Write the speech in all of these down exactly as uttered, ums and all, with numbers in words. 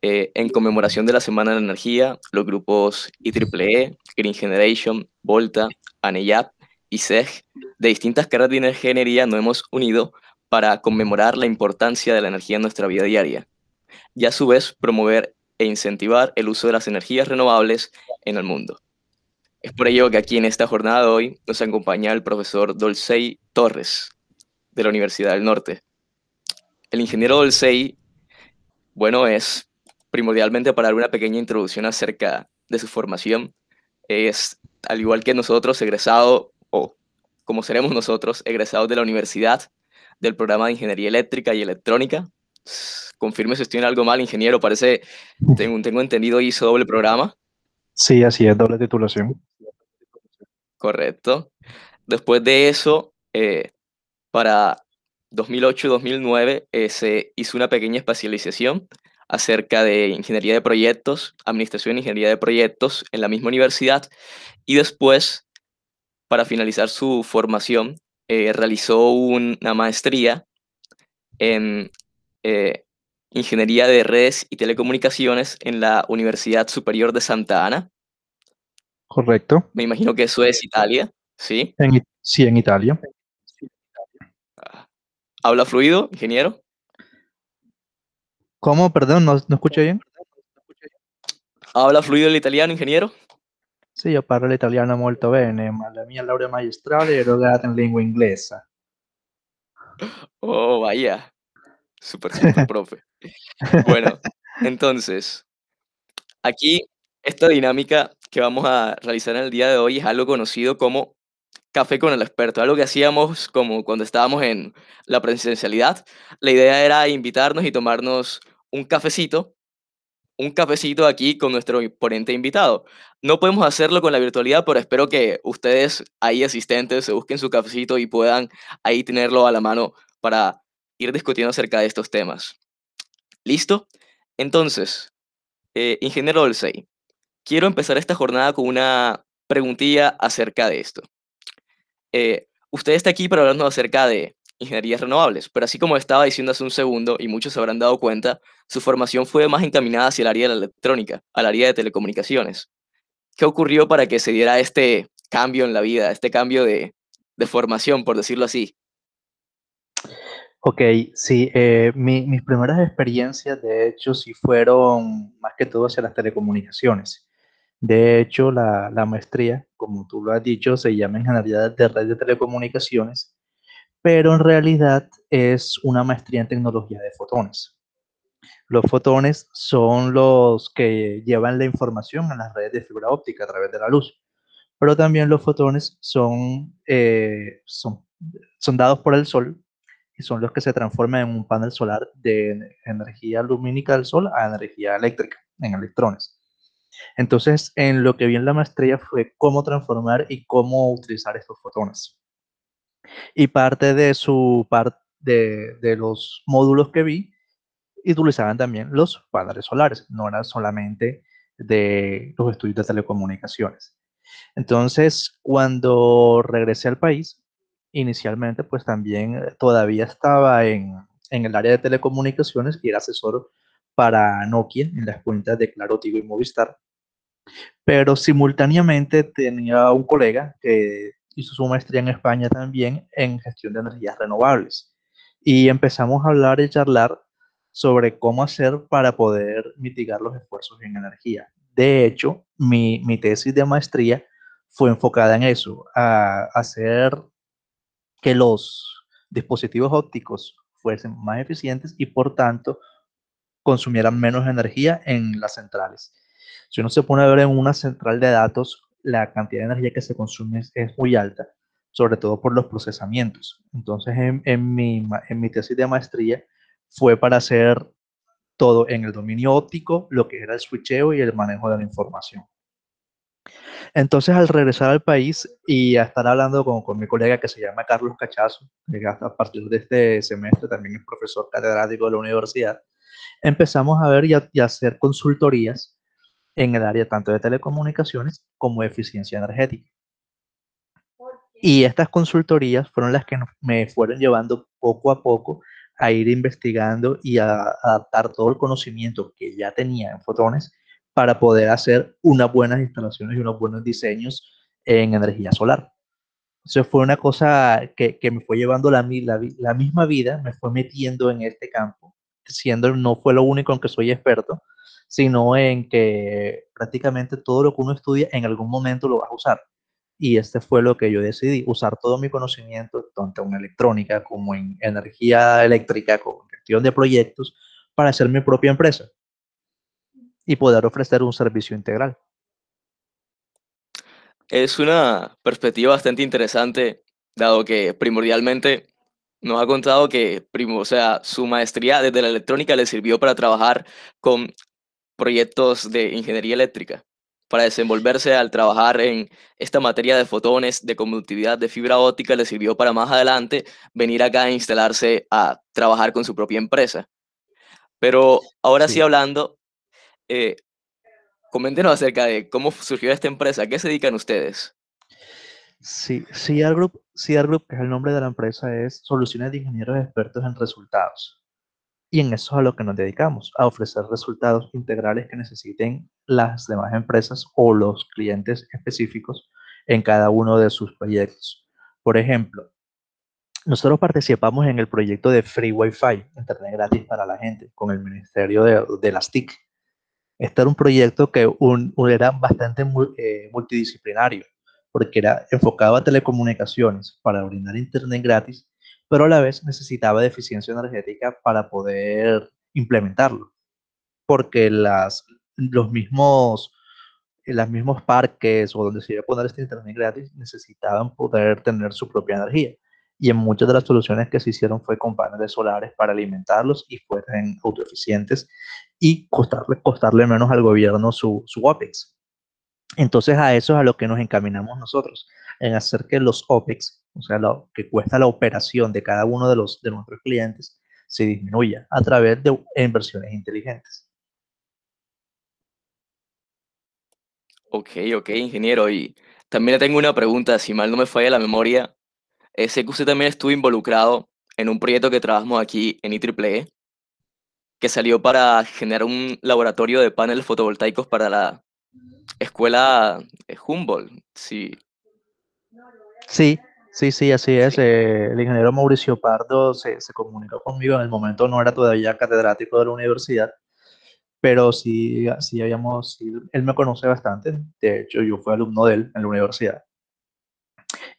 Eh, en conmemoración de la Semana de la Energía, los grupos I triple E, Green Generation, Volta, ANEIAP y C E G de distintas carreras de ingeniería nos hemos unido para conmemorar la importancia de la energía en nuestra vida diaria y a su vez promover e incentivar el uso de las energías renovables en el mundo. Es por ello que aquí en esta jornada de hoy nos acompaña el profesor Dolcey Torres de la Universidad del Norte. El ingeniero Dolcey, bueno, es primordialmente para dar una pequeña introducción acerca de su formación. Es, al igual que nosotros, egresado, o como seremos nosotros, egresados de la universidad, del programa de Ingeniería Eléctrica y Electrónica. Confirme si estoy en algo mal, ingeniero, parece, tengo, tengo entendido, hizo doble programa. Sí, así es, doble titulación. Correcto. Después de eso, eh, para dos mil ocho dos mil nueve eh, se hizo una pequeña especialización acerca de Ingeniería de Proyectos, Administración e Ingeniería de Proyectos en la misma universidad, y después, para finalizar su formación, eh, realizó una maestría en eh, Ingeniería de Redes y Telecomunicaciones en la Universidad Superior de Santa Ana. Correcto. Me imagino que eso es Italia, ¿sí? En, sí, en Italia. ¿Habla fluido, ingeniero? ¿Cómo? Perdón, no, no escuché bien. ¿Habla fluido el italiano, ingeniero? Sí, io parlo l'italiano molto bene, ma la mia laurea magistrale è erogata in lingua inglese. Oh, vaya. Súper, súper, profe. Bueno, entonces, aquí esta dinámica que vamos a realizar en el día de hoy es algo conocido como Café con el Experto, algo que hacíamos como cuando estábamos en la presencialidad. La idea era invitarnos y tomarnos un cafecito, un cafecito aquí con nuestro ponente invitado. No podemos hacerlo con la virtualidad, pero espero que ustedes ahí asistentes se busquen su cafecito y puedan ahí tenerlo a la mano para ir discutiendo acerca de estos temas. ¿Listo? Entonces, eh, ingeniero Dolcey, quiero empezar esta jornada con una preguntilla acerca de esto. Eh, usted está aquí para hablarnos acerca de ingenierías renovables, pero así como estaba diciendo hace un segundo, y muchos se habrán dado cuenta, su formación fue más encaminada hacia el área de la electrónica, al área de telecomunicaciones. ¿Qué ocurrió para que se diera este cambio en la vida, este cambio de, de formación, por decirlo así? Ok, sí, eh, mi, mis primeras experiencias de hecho sí fueron más que todo hacia las telecomunicaciones. De hecho, la, la maestría, como tú lo has dicho, se llama Ingeniería de Redes de Telecomunicaciones, pero en realidad es una maestría en tecnología de fotones. Los fotones son los que llevan la información a las redes de fibra óptica a través de la luz, pero también los fotones son, eh, son, son dados por el sol y son los que se transforman en un panel solar de energía lumínica del sol a energía eléctrica, en electrones. Entonces, en lo que vi en la maestría fue cómo transformar y cómo utilizar estos fotones. Y parte de, su, par, de, de los módulos que vi, utilizaban también los paneles solares, no era solamente de los estudios de telecomunicaciones. Entonces, cuando regresé al país, inicialmente pues también todavía estaba en, en el área de telecomunicaciones y era asesor para Nokia en las cuentas de Claro, Tigo y Movistar, pero simultáneamente tenía un colega que hizo su maestría en España también en gestión de energías renovables y empezamos a hablar y charlar sobre cómo hacer para poder mitigar los esfuerzos en energía. De hecho, mi, mi tesis de maestría fue enfocada en eso, a hacer que los dispositivos ópticos fuesen más eficientes y por tanto consumieran menos energía en las centrales. Si uno se pone a ver en una central de datos, la cantidad de energía que se consume es, es muy alta, sobre todo por los procesamientos. Entonces, en, en, mi, en mi tesis de maestría fue para hacer todo en el dominio óptico, lo que era el switcheo y el manejo de la información. Entonces, al regresar al país y a estar hablando con, con mi colega que se llama Carlos Cachazo, que a partir de este semestre también es profesor catedrático de la universidad, empezamos a ver y a, y a hacer consultorías en el área tanto de telecomunicaciones como de eficiencia energética. Y estas consultorías fueron las que me fueron llevando poco a poco a ir investigando y a, a adaptar todo el conocimiento que ya tenía en fotones para poder hacer unas buenas instalaciones y unos buenos diseños en energía solar. Eso fue una cosa que, que me fue llevando la, la, la misma vida, me fue metiendo en este campo, siendo no fue lo único en que soy experto, sino en que prácticamente todo lo que uno estudia en algún momento lo vas a usar. Y este fue lo que yo decidí, usar todo mi conocimiento, tanto en electrónica como en energía eléctrica, como en gestión de proyectos, para hacer mi propia empresa y poder ofrecer un servicio integral. Es una perspectiva bastante interesante, dado que primordialmente nos ha contado que primo, o sea, su maestría desde la electrónica le sirvió para trabajar con proyectos de ingeniería eléctrica, para desenvolverse al trabajar en esta materia de fotones, de conductividad, de fibra óptica, le sirvió para más adelante venir acá e instalarse a trabajar con su propia empresa. Pero ahora sí, sí hablando... Eh, Coméntenos acerca de cómo surgió esta empresa, ¿a qué se dedican ustedes? Sí, C R Group, C R Group, que es el nombre de la empresa, es Soluciones de Ingenieros Expertos en Resultados. Y en eso es a lo que nos dedicamos, a ofrecer resultados integrales que necesiten las demás empresas o los clientes específicos en cada uno de sus proyectos. Por ejemplo, nosotros participamos en el proyecto de Free Wi-Fi, Internet gratis para la gente, con el Ministerio de, de las T I C. Este era un proyecto que un, un era bastante eh, multidisciplinario, porque era enfocado a telecomunicaciones para brindar internet gratis, pero a la vez necesitaba de eficiencia energética para poder implementarlo, porque las, los mismos, los mismos parques o donde se iba a poner este internet gratis necesitaban poder tener su propia energía. Y en muchas de las soluciones que se hicieron fue con paneles solares para alimentarlos y fueran autoeficientes y costarle, costarle menos al gobierno su, su O P E X. Entonces a eso es a lo que nos encaminamos nosotros, en hacer que los O P E X, o sea, lo que cuesta la operación de cada uno de, los, de nuestros clientes, se disminuya a través de inversiones inteligentes. Ok, ok, ingeniero. Y también le tengo una pregunta, si mal no me falla la memoria. Eh, sé que usted también estuvo involucrado en un proyecto que trabajamos aquí en I triple E, que salió para generar un laboratorio de paneles fotovoltaicos para la escuela Humboldt. Sí, sí, sí, sí así es. Sí. Eh, el ingeniero Mauricio Pardo se, se comunicó conmigo. En el momento no era todavía catedrático de la universidad, pero sí, sí habíamos... Sí, él me conoce bastante. De hecho, yo fui alumno de él en la universidad.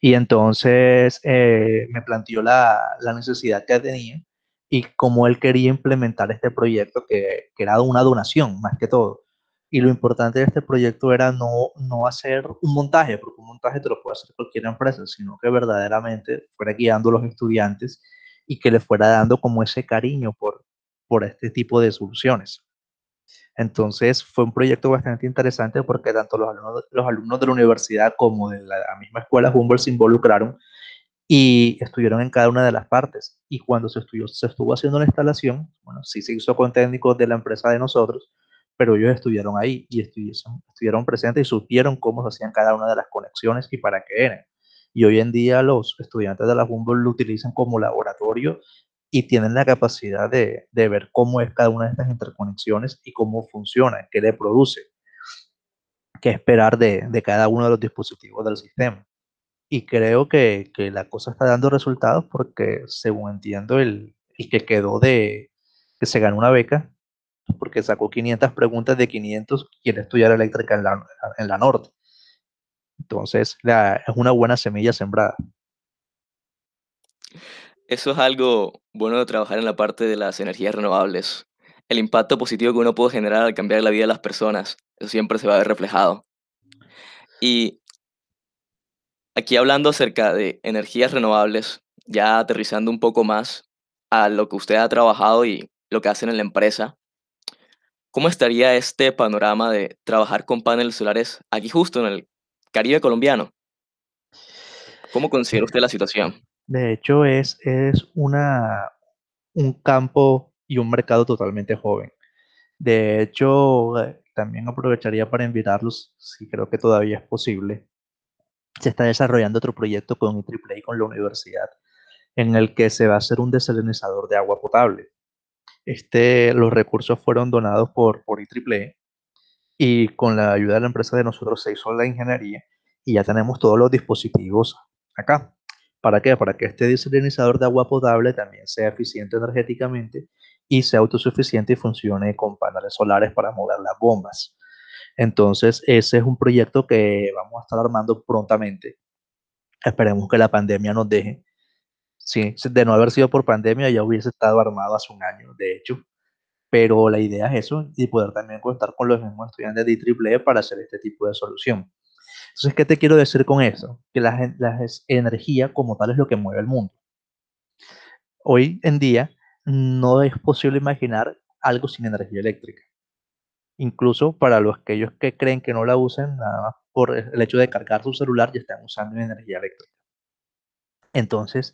Y entonces eh, me planteó la, la necesidad que tenía y cómo él quería implementar este proyecto, que, que era una donación más que todo. Y lo importante de este proyecto era no, no hacer un montaje, porque un montaje te lo puede hacer cualquier empresa, sino que verdaderamente fuera guiando a los estudiantes y que les fuera dando como ese cariño por, por este tipo de soluciones. Entonces fue un proyecto bastante interesante porque tanto los alumnos, los alumnos de la universidad como de la, la misma escuela Humboldt se involucraron y estuvieron en cada una de las partes. Y cuando se, estudió, se estuvo haciendo la instalación, bueno, sí se hizo con técnicos de la empresa de nosotros, pero ellos estuvieron ahí y estuvieron, estuvieron presentes y supieron cómo se hacían cada una de las conexiones y para qué eran. Y hoy en día los estudiantes de la Humboldt lo utilizan como laboratorio y tienen la capacidad de, de ver cómo es cada una de estas interconexiones y cómo funciona, qué le produce, qué esperar de, de cada uno de los dispositivos del sistema. Y creo que, que la cosa está dando resultados porque, según entiendo, el, el que quedó de, que se ganó una beca, porque sacó quinientas preguntas de quinientos, quiere estudiar eléctrica en la, en la norte. Entonces, la, es una buena semilla sembrada. Eso es algo bueno de trabajar en la parte de las energías renovables. El impacto positivo que uno puede generar al cambiar la vida de las personas, eso siempre se va a ver reflejado. Y aquí hablando acerca de energías renovables, ya aterrizando un poco más a lo que usted ha trabajado y lo que hacen en la empresa, ¿cómo estaría este panorama de trabajar con paneles solares aquí justo en el Caribe colombiano? ¿Cómo considera usted la situación? De hecho, es, es una, un campo y un mercado totalmente joven. De hecho, también aprovecharía para invitarlos, si creo que todavía es posible. Se está desarrollando otro proyecto con I triple E y con la universidad en el que se va a hacer un desalinizador de agua potable. Este, los recursos fueron donados por, por I triple E, y con la ayuda de la empresa de nosotros se hizo la ingeniería y ya tenemos todos los dispositivos acá. ¿Para qué? Para que este desalinizador de agua potable también sea eficiente energéticamente y sea autosuficiente y funcione con paneles solares para mover las bombas. Entonces, ese es un proyecto que vamos a estar armando prontamente. Esperemos que la pandemia nos deje. Sí, de no haber sido por pandemia ya hubiese estado armado hace un año, de hecho. Pero la idea es eso, y poder también contar con los mismos estudiantes de I triple E para hacer este tipo de solución. Entonces, ¿qué te quiero decir con eso? Que la, la energía como tal es lo que mueve el mundo. Hoy en día no es posible imaginar algo sin energía eléctrica. Incluso para los aquellos que creen que no la usan, nada más por el hecho de cargar su celular ya están usando energía eléctrica. Entonces,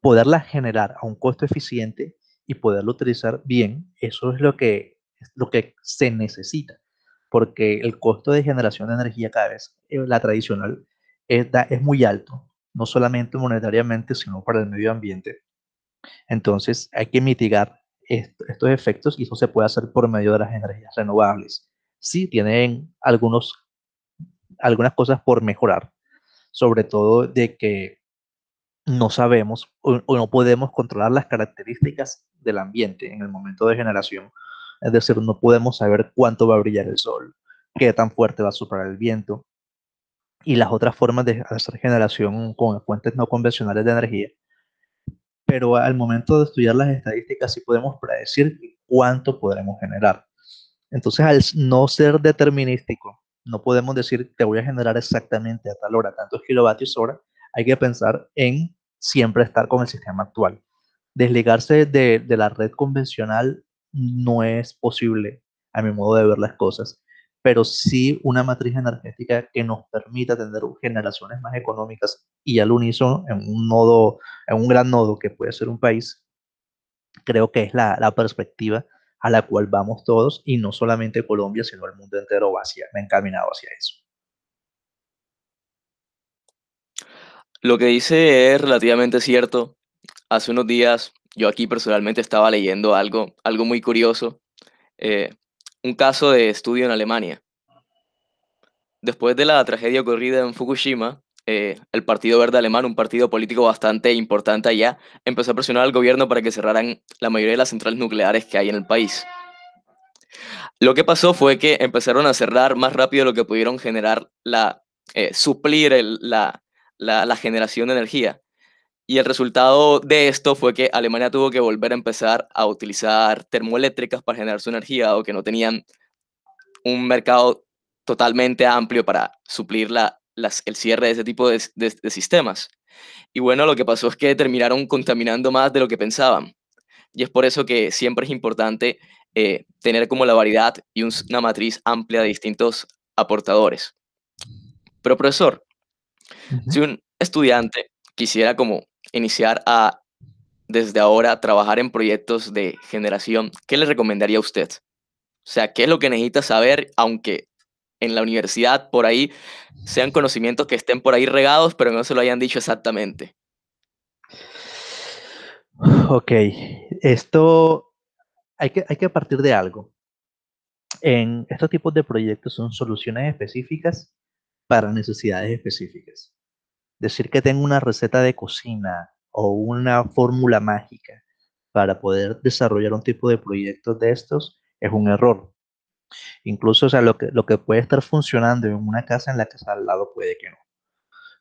poderla generar a un costo eficiente y poderlo utilizar bien, eso es lo que, lo que se necesita. Porque el costo de generación de energía cada vez, la tradicional, es, es muy alto, no solamente monetariamente, sino para el medio ambiente. Entonces, hay que mitigar esto, estos efectos, y eso se puede hacer por medio de las energías renovables. Sí, tienen algunos, algunas cosas por mejorar, sobre todo de que no sabemos o, o no podemos controlar las características del ambiente en el momento de generación. Es decir, no podemos saber cuánto va a brillar el sol, qué tan fuerte va a soplar el viento, y las otras formas de hacer generación con fuentes no convencionales de energía. Pero al momento de estudiar las estadísticas sí podemos predecir cuánto podremos generar. Entonces, al no ser determinístico, no podemos decir te voy a generar exactamente a tal hora, tantos kilovatios hora. Hay que pensar en siempre estar con el sistema actual. Desligarse de, de la red convencional no es posible, a mi modo de ver las cosas, pero sí una matriz energética que nos permita tener generaciones más económicas y al unísono en un nodo, en un gran nodo que puede ser un país. Creo que es la, la perspectiva a la cual vamos todos, y no solamente Colombia, sino el mundo entero va hacia, encaminado hacia eso. Lo que dice es relativamente cierto. Hace unos días yo aquí personalmente estaba leyendo algo, algo muy curioso, eh, un caso de estudio en Alemania. Después de la tragedia ocurrida en Fukushima, eh, el Partido Verde Alemán, un partido político bastante importante allá, empezó a presionar al gobierno para que cerraran la mayoría de las centrales nucleares que hay en el país. Lo que pasó fue que empezaron a cerrar más rápido lo que pudieron generar, la, eh, suplir el, la, la, la generación de energía. Y el resultado de esto fue que Alemania tuvo que volver a empezar a utilizar termoeléctricas para generar su energía, o que no tenían un mercado totalmente amplio para suplir la, las, el cierre de ese tipo de, de, de sistemas. Y bueno, lo que pasó es que terminaron contaminando más de lo que pensaban. Y es por eso que siempre es importante eh, tener como la variedad y un, una matriz amplia de distintos aportadores. Pero, profesor, uh-huh. Si un estudiante quisiera como iniciar a, desde ahora, trabajar en proyectos de generación, ¿qué le recomendaría a usted? O sea, ¿qué es lo que necesita saber, aunque en la universidad por ahí sean conocimientos que estén por ahí regados, pero no se lo hayan dicho exactamente? Ok, esto hay que, hay que partir de algo. En estos tipos de proyectos son soluciones específicas para necesidades específicas. Decir que tengo una receta de cocina o una fórmula mágica para poder desarrollar un tipo de proyectos de estos es un error. Incluso, o sea, lo que, lo que puede estar funcionando en una casa, en la casa al lado puede que no.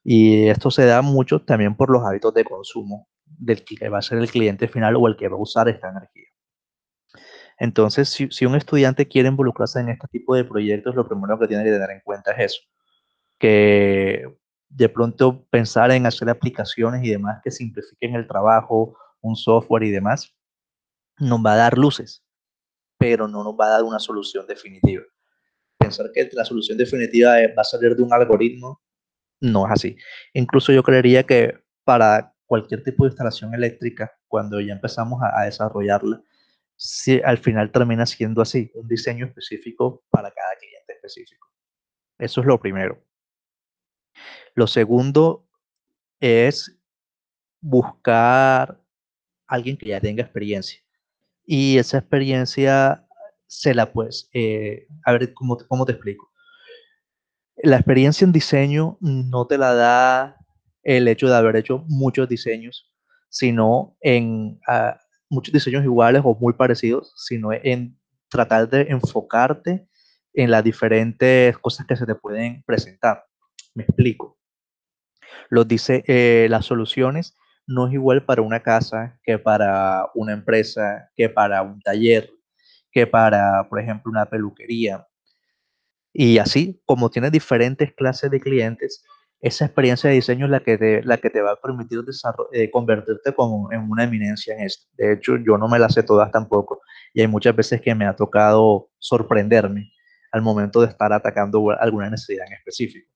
Y esto se da mucho también por los hábitos de consumo del que va a ser el cliente final o el que va a usar esta energía. Entonces, si, si un estudiante quiere involucrarse en este tipo de proyectos, lo primero que tiene que tener en cuenta es eso. Que de pronto pensar en hacer aplicaciones y demás que simplifiquen el trabajo, un software y demás, nos va a dar luces, pero no nos va a dar una solución definitiva. Pensar que la solución definitiva va a salir de un algoritmo, no es así. Incluso yo creería que para cualquier tipo de instalación eléctrica, cuando ya empezamos a, a desarrollarla, si, al final termina siendo así, un diseño específico para cada cliente específico. Eso es lo primero. Lo segundo es buscar a alguien que ya tenga experiencia. Y esa experiencia se la pues, eh, a ver, ¿cómo, cómo te explico? La experiencia en diseño no te la da el hecho de haber hecho muchos diseños, sino en uh, muchos diseños iguales o muy parecidos, sino en tratar de enfocarte en las diferentes cosas que se te pueden presentar. Me explico. Los dice, eh, las soluciones no es igual para una casa que para una empresa, que para un taller, que para, por ejemplo, una peluquería. Y así, como tienes diferentes clases de clientes, esa experiencia de diseño es la que te, la que te va a permitir eh, convertirte como en una eminencia en esto. De hecho, yo no me las sé todas tampoco. Y hay muchas veces que me ha tocado sorprenderme al momento de estar atacando alguna necesidad en específico.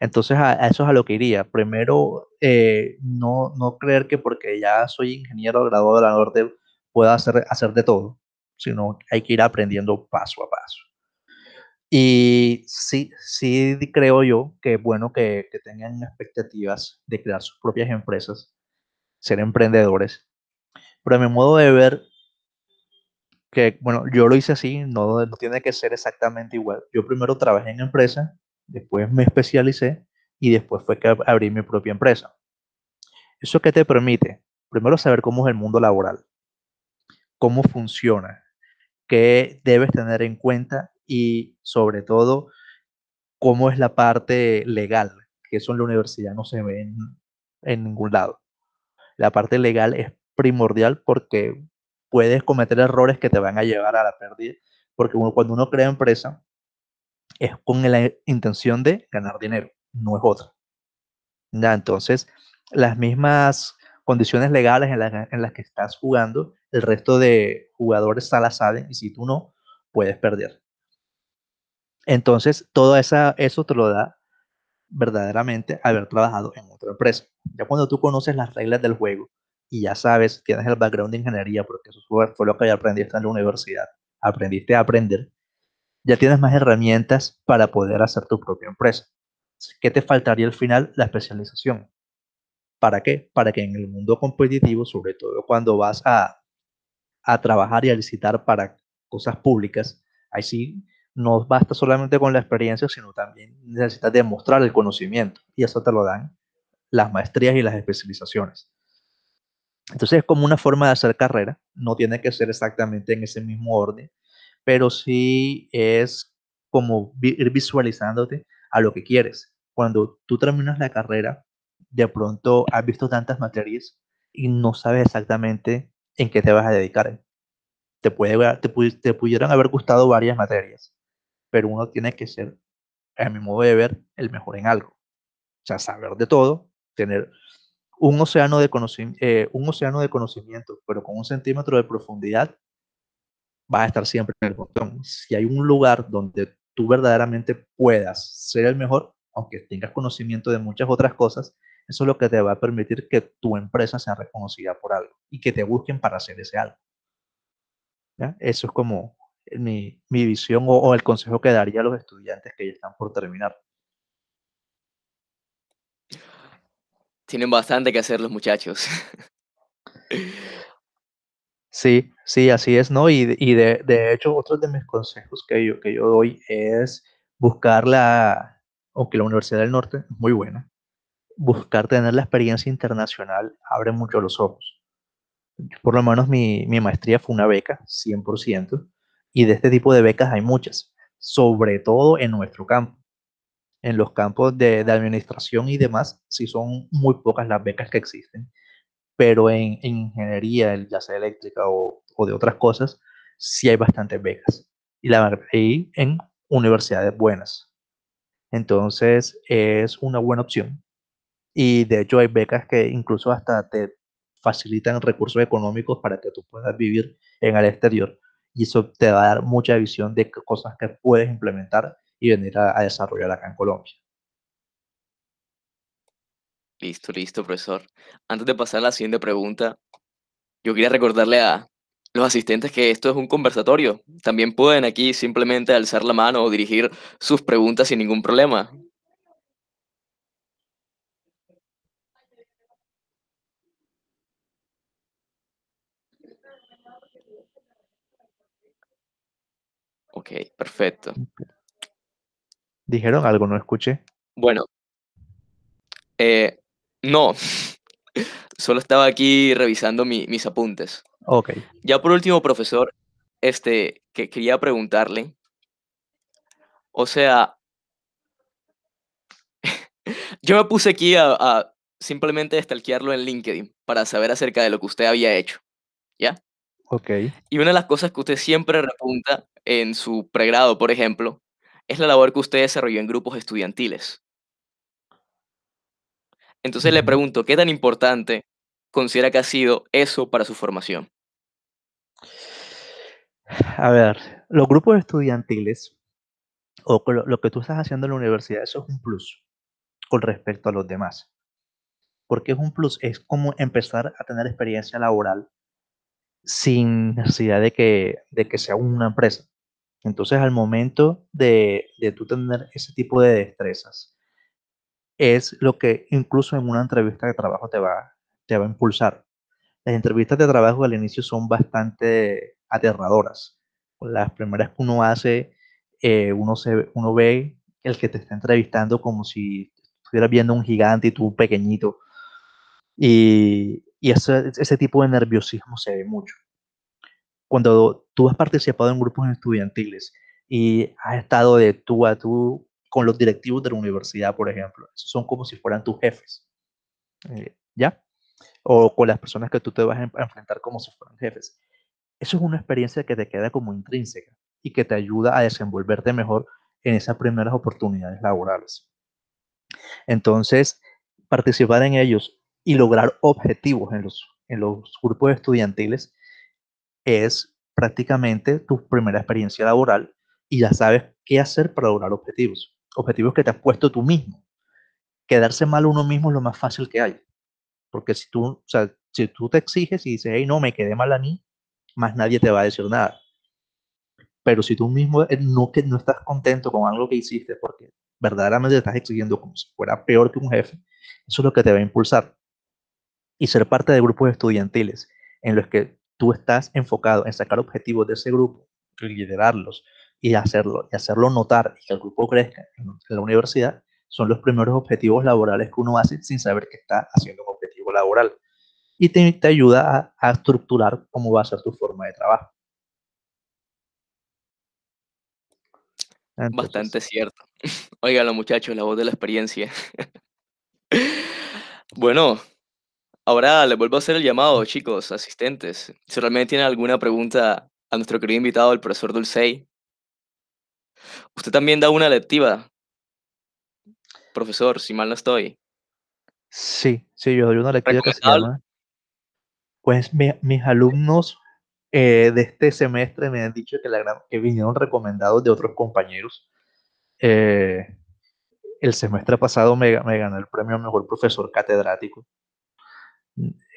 Entonces, a, a eso es a lo que iría. Primero, eh, no, no creer que porque ya soy ingeniero graduado de la Norte pueda hacer, hacer de todo, sino hay que ir aprendiendo paso a paso. Y sí, sí creo yo que es bueno que, que tengan expectativas de crear sus propias empresas, ser emprendedores. Pero a mi modo de ver, que bueno, yo lo hice así, no, no tiene que ser exactamente igual. Yo primero trabajé en empresa, después me especialicé y después fue que abrí mi propia empresa. ¿Eso qué te permite? Primero saber cómo es el mundo laboral, cómo funciona, qué debes tener en cuenta y sobre todo cómo es la parte legal, que eso en la universidad no se ve en, en ningún lado. La parte legal es primordial porque puedes cometer errores que te van a llevar a la pérdida, porque uno, cuando uno crea empresa es con la intención de ganar dinero, no es otra. Ya, entonces, las mismas condiciones legales en, la, en las que estás jugando, el resto de jugadores las saben y si tú no, puedes perder. Entonces, todo esa, eso te lo da verdaderamente haber trabajado en otra empresa. Ya cuando tú conoces las reglas del juego y ya sabes, tienes el background de ingeniería, porque eso fue, fue lo que ya aprendiste en la universidad, aprendiste a aprender, ya tienes más herramientas para poder hacer tu propia empresa. ¿Qué te faltaría al final? La especialización. ¿Para qué? Para que en el mundo competitivo, sobre todo cuando vas a, a trabajar y a licitar para cosas públicas, ahí sí, no basta solamente con la experiencia, sino también necesitas demostrar el conocimiento. Y eso te lo dan las maestrías y las especializaciones. Entonces es como una forma de hacer carrera. No tiene que ser exactamente en ese mismo orden, pero sí es como ir visualizándote a lo que quieres. Cuando tú terminas la carrera, de pronto has visto tantas materias y no sabes exactamente en qué te vas a dedicar. Te, puede, te, te pudieron haber gustado varias materias, pero uno tiene que ser, a mi modo de ver, el mejor en algo. O sea, saber de todo, tener un océano de, conocimiento, eh, un océano de conocimiento, pero con un centímetro de profundidad, vas a estar siempre en el montón. Si hay un lugar donde tú verdaderamente puedas ser el mejor, aunque tengas conocimiento de muchas otras cosas, eso es lo que te va a permitir que tu empresa sea reconocida por algo y que te busquen para hacer ese algo. ¿Ya? Eso es como mi, mi visión o, o el consejo que daría a los estudiantes que ya están por terminar. Tienen bastante que hacer los muchachos. Sí, sí, así es, ¿no? Y, y de, de hecho, otro de mis consejos que yo, que yo doy es buscar la, aunque la Universidad del Norte es muy buena, buscar tener la experiencia internacional abre mucho los ojos. Por lo menos mi, mi maestría fue una beca, cien por ciento, y de este tipo de becas hay muchas, sobre todo en nuestro campo. En los campos de, de administración y demás, sí son muy pocas las becas que existen, pero en, en ingeniería, ya sea eléctrica o, o de otras cosas, sí hay bastantes becas, y, la, y en universidades buenas. Entonces, es una buena opción. Y de hecho hay becas que incluso hasta te facilitan recursos económicos para que tú puedas vivir en el exterior. Y eso te va a dar mucha visión de cosas que puedes implementar y venir a, a desarrollar acá en Colombia. Listo, listo, profesor. Antes de pasar a la siguiente pregunta, yo quería recordarle a los asistentes que esto es un conversatorio. También pueden aquí simplemente alzar la mano o dirigir sus preguntas sin ningún problema. Ok, perfecto. ¿Dijeron algo? No escuché. Bueno, eh, no. Solo estaba aquí revisando mi, mis apuntes. Ok. Ya por último, profesor, este, que quería preguntarle. O sea, yo me puse aquí a, a simplemente stalkearlo en LinkedIn para saber acerca de lo que usted había hecho, ¿ya? Ok. Y una de las cosas que usted siempre repunta en su pregrado, por ejemplo, es la labor que usted desarrolló en grupos estudiantiles. Entonces le pregunto, ¿qué tan importante considera que ha sido eso para su formación? A ver, los grupos estudiantiles, o lo que tú estás haciendo en la universidad, eso es un plus con respecto a los demás. Porque es un plus, es como empezar a tener experiencia laboral sin necesidad de que, de que sea una empresa. Entonces, al momento de, de tú tener ese tipo de destrezas, es lo que incluso en una entrevista de trabajo te va, te va a impulsar. Las entrevistas de trabajo al inicio son bastante aterradoras. Las primeras que uno hace, eh, uno, se, uno ve el que te está entrevistando como si estuvieras viendo un gigante y tú un pequeñito. Y, y ese, ese tipo de nerviosismo se ve mucho. Cuando tú has participado en grupos estudiantiles y has estado de tú a tú con los directivos de la universidad, por ejemplo, son como si fueran tus jefes, ¿ya? O con las personas que tú te vas a enfrentar como si fueran jefes. Eso es una experiencia que te queda como intrínseca y que te ayuda a desenvolverte mejor en esas primeras oportunidades laborales. Entonces, participar en ellos y lograr objetivos en los, en los grupos estudiantiles es prácticamente tu primera experiencia laboral y ya sabes qué hacer para lograr objetivos. Objetivos que te has puesto tú mismo. Quedarse mal uno mismo es lo más fácil que hay. Porque si tú, o sea, si tú te exiges y dices, hey, no, me quedé mal a mí, más nadie te va a decir nada. Pero si tú mismo no, que no estás contento con algo que hiciste, porque verdaderamente te estás exigiendo como si fuera peor que un jefe, eso es lo que te va a impulsar. Y ser parte de grupos estudiantiles en los que tú estás enfocado en sacar objetivos de ese grupo, liderarlos, y hacerlo, y hacerlo notar y que el grupo crezca en la universidad, son los primeros objetivos laborales que uno hace sin saber que está haciendo un objetivo laboral. Y te, te ayuda a, a estructurar cómo va a ser tu forma de trabajo. Entonces, bastante cierto. Óigalo, muchachos, la voz de la experiencia. Bueno, ahora les vuelvo a hacer el llamado, chicos, asistentes. Si realmente tienen alguna pregunta a nuestro querido invitado, el profesor Dolcey. Usted también da una electiva, profesor, si mal no estoy. Sí, sí, yo doy una electiva que se llama. Pues mi, mis alumnos eh, de este semestre me han dicho que, la, que vinieron recomendados de otros compañeros. Eh, el semestre pasado me, me ganó el premio Mejor Profesor Catedrático.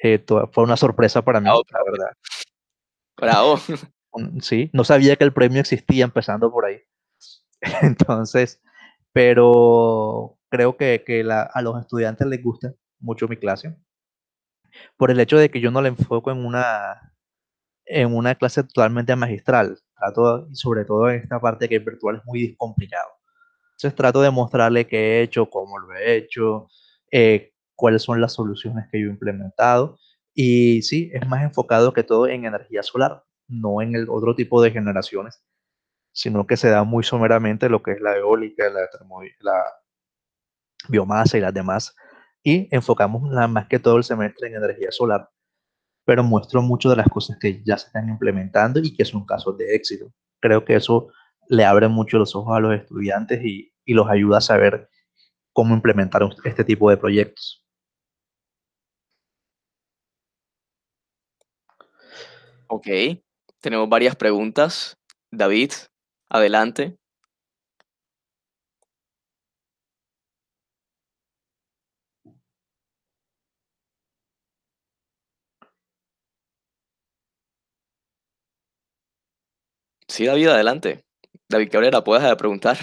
Eh, toda, fue una sorpresa para mí, bravo, la verdad. Bravo. Sí, no sabía que el premio existía, empezando por ahí. Entonces, pero creo que, que la, a los estudiantes les gusta mucho mi clase por el hecho de que yo no la enfoco en una, en una clase totalmente magistral. Trato, sobre todo en esta parte que el virtual es muy complicado. Entonces trato de mostrarle qué he hecho, cómo lo he hecho, eh, cuáles son las soluciones que yo he implementado. Y sí, es más enfocado que todo en energía solar, no en el otro tipo de generaciones, sino que se da muy someramente lo que es la eólica, la, la biomasa y las demás. Y enfocamos la, más que todo el semestre en energía solar, pero muestro mucho de las cosas que ya se están implementando y que son casos de éxito. Creo que eso le abre mucho los ojos a los estudiantes y, y los ayuda a saber cómo implementar este tipo de proyectos. Ok, tenemos varias preguntas. David, adelante. Sí, David, adelante. David Cabrera, puedes preguntar.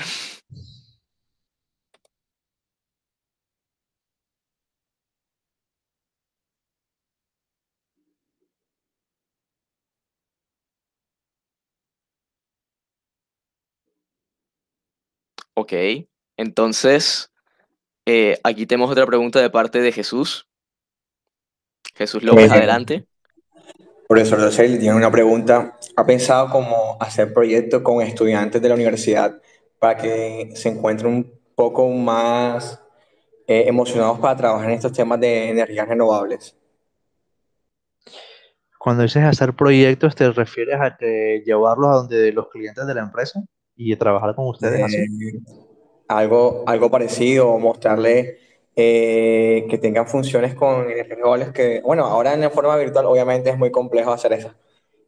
Ok, entonces eh, aquí tenemos otra pregunta de parte de Jesús. Jesús López, adelante. Profesor Dolcey, le tiene una pregunta. ¿Ha pensado cómo hacer proyectos con estudiantes de la universidad para que se encuentren un poco más eh, emocionados para trabajar en estos temas de energías renovables? Cuando dices hacer proyectos, ¿te refieres a que llevarlos a donde los clientes de la empresa y trabajar con ustedes? Eh, así? Algo, algo parecido, mostrarles eh, que tengan funciones con energías renovables que, bueno, ahora en la forma virtual obviamente es muy complejo hacer eso,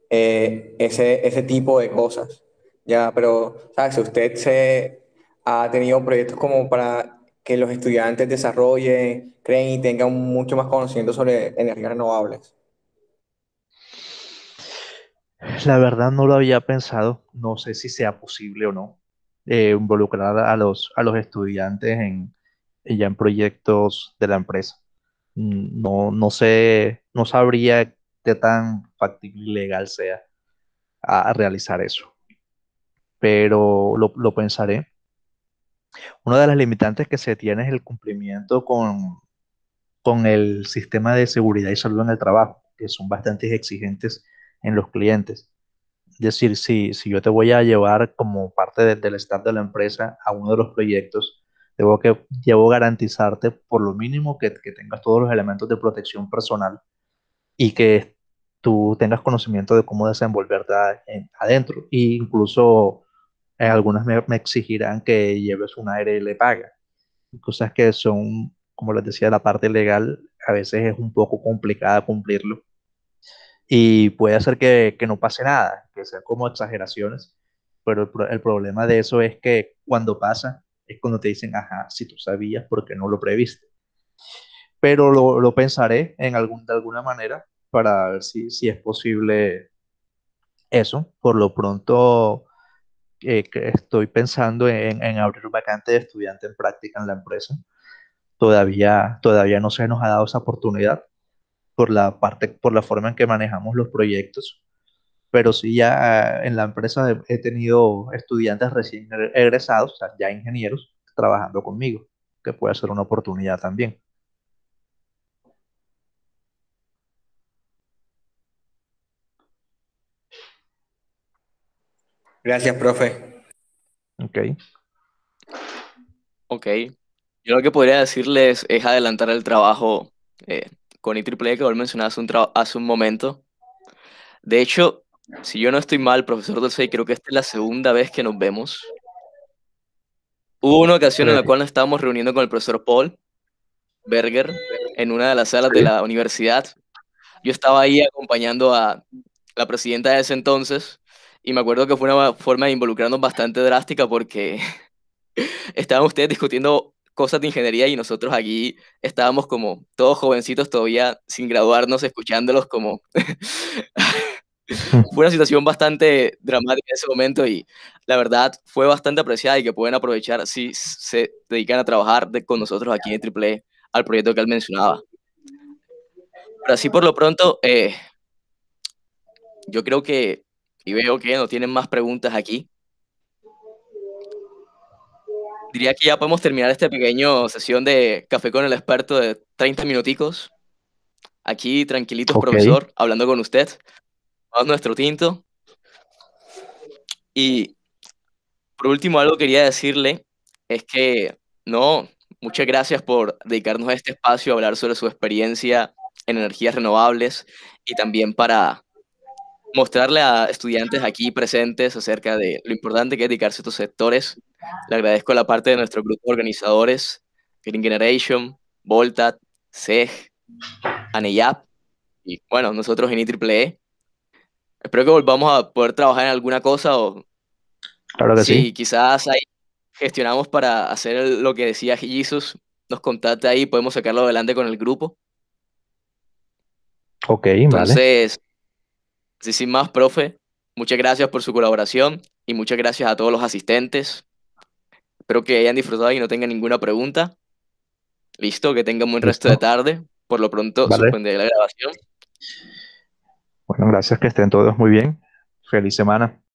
eh, ese, ese tipo de cosas. Ya, pero, ¿sabes? Si usted se ha tenido proyectos como para que los estudiantes desarrollen, creen y tengan mucho más conocimiento sobre energías renovables. La verdad no lo había pensado, no sé si sea posible o no eh, involucrar a los, a los estudiantes en, ya en proyectos de la empresa. No, no sé, no sabría qué tan factible y legal sea a, a realizar eso, pero lo, lo pensaré. Una de las limitantes que se tiene es el cumplimiento con, con el sistema de seguridad y salud en el trabajo, que son bastante exigentes en los clientes. Es decir, si, si yo te voy a llevar como parte de, del staff de la empresa a uno de los proyectos, debo, que, debo garantizarte por lo mínimo que, que tengas todos los elementos de protección personal y que tú tengas conocimiento de cómo desenvolverte en, adentro. E incluso eh, algunas me, me exigirán que lleves un A R L paga. Cosas que son, como les decía, la parte legal a veces es un poco complicada cumplirlo. Y puede hacer que, que no pase nada, que sea como exageraciones, pero el, pro, el problema de eso es que cuando pasa, es cuando te dicen, ajá, si tú sabías, ¿por qué no lo previste? Pero lo, lo pensaré en algún, de alguna manera para ver si, si es posible eso. Por lo pronto eh, que estoy pensando en, en abrir un vacante de estudiante en práctica en la empresa. Todavía, todavía no se nos ha dado esa oportunidad, por la parte, por la forma en que manejamos los proyectos, pero sí ya en la empresa he tenido estudiantes recién egresados, o sea, ya ingenieros, trabajando conmigo, que puede ser una oportunidad también. Gracias, profe. Ok. Ok. Yo lo que podría decirles es adelantar el trabajo eh, con I triple E, que vos mencionabas un hace un momento. De hecho, si yo no estoy mal, profesor Dolcey, creo que esta es la segunda vez que nos vemos. Hubo una ocasión en la cual nos estábamos reuniendo con el profesor Paul Berger en una de las salas de la universidad. Yo estaba ahí acompañando a la presidenta de ese entonces y me acuerdo que fue una forma de involucrarnos bastante drástica porque estaban ustedes discutiendo cosas de ingeniería y nosotros aquí estábamos como todos jovencitos todavía sin graduarnos, escuchándolos como... Fue una situación bastante dramática en ese momento y la verdad fue bastante apreciada y que pueden aprovechar si se dedican a trabajar de, con nosotros aquí en I triple E al proyecto que él mencionaba. Pero así por lo pronto, eh, yo creo que, y veo que no tienen más preguntas aquí, diría que ya podemos terminar esta pequeña sesión de Café con el Experto de treinta minuticos. Aquí, tranquilitos, okay, profesor, hablando con usted. Vamos a nuestro tinto. Y, por último, algo quería decirle es que, no, muchas gracias por dedicarnos a este espacio a hablar sobre su experiencia en energías renovables y también para mostrarle a estudiantes aquí presentes acerca de lo importante que es dedicarse a estos sectores. Le agradezco la parte de nuestro grupo de organizadores, Green Generation, Volta, C E G, ANEIAP, y bueno, nosotros en I triple E. Espero que volvamos a poder trabajar en alguna cosa o... Claro que sí. Sí, quizás ahí gestionamos para hacer lo que decía Jesus, nos contacta ahí, podemos sacarlo adelante con el grupo. Ok, entonces, vale. Sí, sin más, profe, muchas gracias por su colaboración y muchas gracias a todos los asistentes. Espero que hayan disfrutado y no tengan ninguna pregunta. Listo, que tengan buen resto de tarde. Por lo pronto, vale, suspenderé la grabación. Bueno, gracias, que estén todos muy bien. Feliz semana.